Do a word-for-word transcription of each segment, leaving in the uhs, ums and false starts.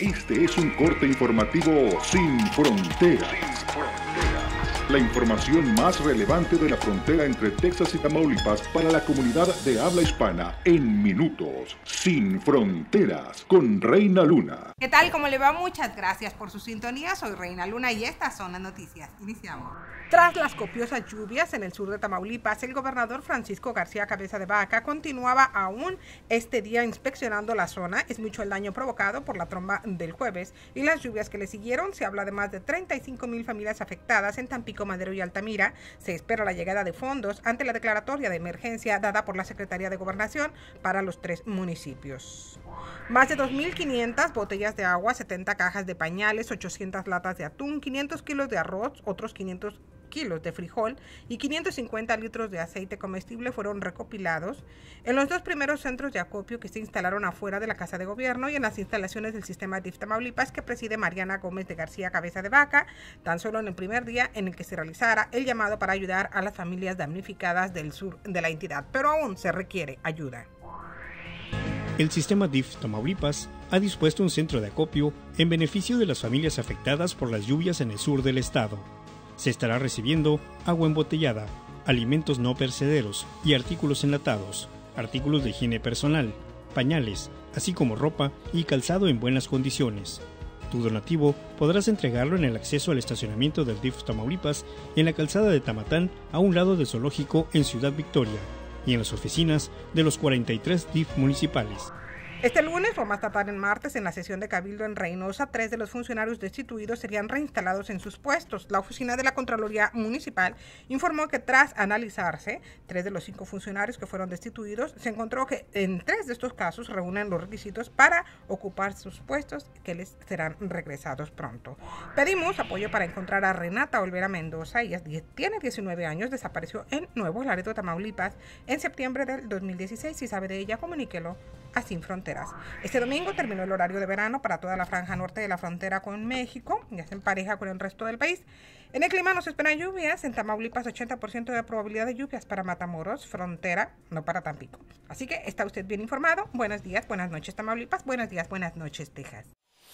Este es un corte informativo Sin Fronteras. Sin Fronteras. La información más relevante de la frontera entre Texas y Tamaulipas para la comunidad de habla hispana en minutos. Sin Fronteras, con Reina Luna. ¿Qué tal? ¿Cómo le va? Muchas gracias por su sintonía. Soy Reina Luna y estas son las noticias. Iniciamos. Tras las copiosas lluvias en el sur de Tamaulipas, el gobernador Francisco García Cabeza de Vaca continuaba aún este día inspeccionando la zona. Es mucho el daño provocado por la tromba del jueves y las lluvias que le siguieron. Se habla de más de treinta y cinco mil familias afectadas en Tampico, Madero y Altamira. Se espera la llegada de fondos ante la declaratoria de emergencia dada por la Secretaría de Gobernación para los tres municipios. Más de dos mil quinientas botellas de agua, setenta cajas de pañales, ochocientas latas de atún, quinientos kilos de arroz, otros quinientos kilos de frijol y quinientos cincuenta litros de aceite comestible fueron recopilados en los dos primeros centros de acopio que se instalaron afuera de la Casa de Gobierno y en las instalaciones del sistema D I F Tamaulipas que preside Mariana Gómez de García Cabeza de Vaca, tan solo en el primer día en el que se realizara el llamado para ayudar a las familias damnificadas del sur de la entidad, pero aún se requiere ayuda. El sistema D I F Tamaulipas ha dispuesto un centro de acopio en beneficio de las familias afectadas por las lluvias en el sur del estado. Se estará recibiendo agua embotellada, alimentos no perecederos y artículos enlatados, artículos de higiene personal, pañales, así como ropa y calzado en buenas condiciones. Tu donativo podrás entregarlo en el acceso al estacionamiento del D I F Tamaulipas en la calzada de Tamatán a un lado del zoológico en Ciudad Victoria y en las oficinas de los cuarenta y tres D I F municipales. Este lunes, o más tardar en martes, en la sesión de Cabildo en Reynosa, tres de los funcionarios destituidos serían reinstalados en sus puestos. La oficina de la Contraloría Municipal informó que tras analizarse, tres de los cinco funcionarios que fueron destituidos, se encontró que en tres de estos casos reúnen los requisitos para ocupar sus puestos que les serán regresados pronto. Pedimos apoyo para encontrar a Renata Olvera Mendoza. Ella tiene diecinueve años, desapareció en Nuevo Laredo, Tamaulipas, en septiembre del dos mil dieciséis. Si sabe de ella, comuníquelo a Sin Fronteras. Este domingo terminó el horario de verano para toda la franja norte de la frontera con México, ya se empareja con el resto del país. En el clima nos esperan lluvias, en Tamaulipas ochenta por ciento de probabilidad de lluvias para Matamoros, frontera, no para Tampico. Así que está usted bien informado. Buenos días, buenas noches Tamaulipas, buenos días, buenas noches Texas.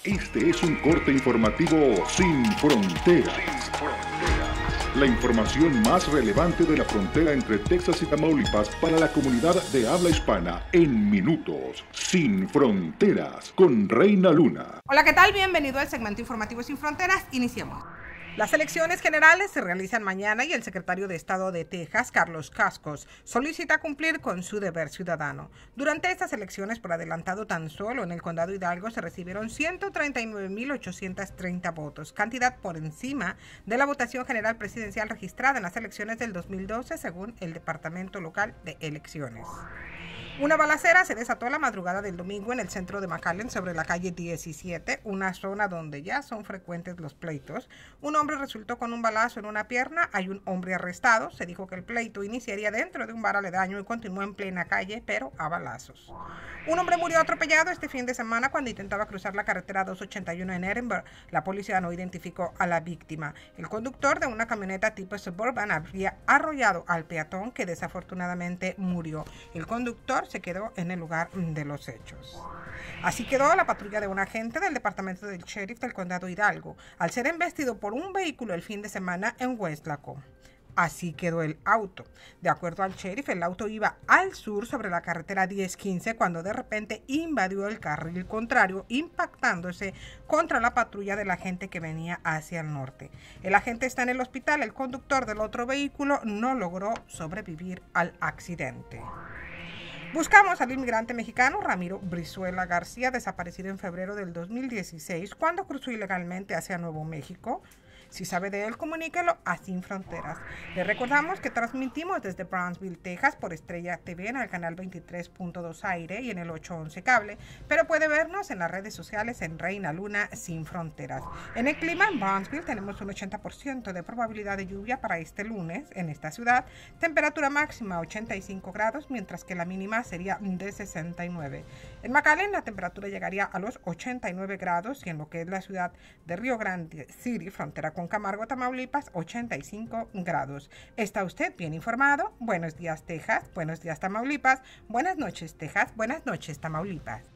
Este es un corte informativo Sin Fronteras. Sin Fronteras. La información más relevante de la frontera entre Texas y Tamaulipas para la comunidad de habla hispana en minutos. Sin Fronteras, con Reina Luna. Hola, ¿qué tal? Bienvenido al segmento informativo Sin Fronteras. Iniciamos. Las elecciones generales se realizan mañana y el secretario de Estado de Texas, Carlos Cascos, solicita cumplir con su deber ciudadano. Durante estas elecciones por adelantado tan solo en el condado Hidalgo se recibieron ciento treinta y nueve mil ochocientos treinta votos, cantidad por encima de la votación general presidencial registrada en las elecciones del dos mil doce según el Departamento Local de Elecciones. Una balacera se desató la madrugada del domingo en el centro de McAllen sobre la calle diecisiete, una zona donde ya son frecuentes los pleitos. Un hombre resultó con un balazo en una pierna, hay un hombre arrestado. Se dijo que el pleito iniciaría dentro de un bar aledaño y continuó en plena calle, pero a balazos. Un hombre murió atropellado este fin de semana cuando intentaba cruzar la carretera doscientos ochenta y uno en Edinburg. La policía no identificó a la víctima. El conductor de una camioneta tipo Suburban habría arrollado al peatón que desafortunadamente murió. El conductor se quedó en el lugar de los hechos. Así quedó la patrulla de un agente del departamento del sheriff del condado Hidalgo al ser embestido por un vehículo el fin de semana en Huestlaco. Así quedó el auto. De acuerdo al sheriff, el auto iba al sur sobre la carretera diez quince cuando de repente invadió el carril contrario, impactándose contra la patrulla de la gente que venía hacia el norte. El agente está en el hospital, el conductor del otro vehículo no logró sobrevivir al accidente. Buscamos al inmigrante mexicano Ramiro Brizuela García, desaparecido en febrero del dos mil dieciséis, cuando cruzó ilegalmente hacia Nuevo México. Si sabe de él, comuníquelo a Sin Fronteras. Le recordamos que transmitimos desde Brownsville, Texas, por Estrella T V en el canal veintitrés punto dos Aire y en el ocho once Cable, pero puede vernos en las redes sociales en Reina Luna Sin Fronteras. En el clima en Brownsville tenemos un ochenta por ciento de probabilidad de lluvia para este lunes en esta ciudad, temperatura máxima ochenta y cinco grados, mientras que la mínima sería de sesenta y nueve. En McAllen la temperatura llegaría a los ochenta y nueve grados y en lo que es la ciudad de Río Grande City, frontera con Camargo, Tamaulipas, ochenta y cinco grados. ¿Está usted bien informado? Buenos días, Texas. Buenos días, Tamaulipas. Buenas noches, Texas. Buenas noches, Tamaulipas.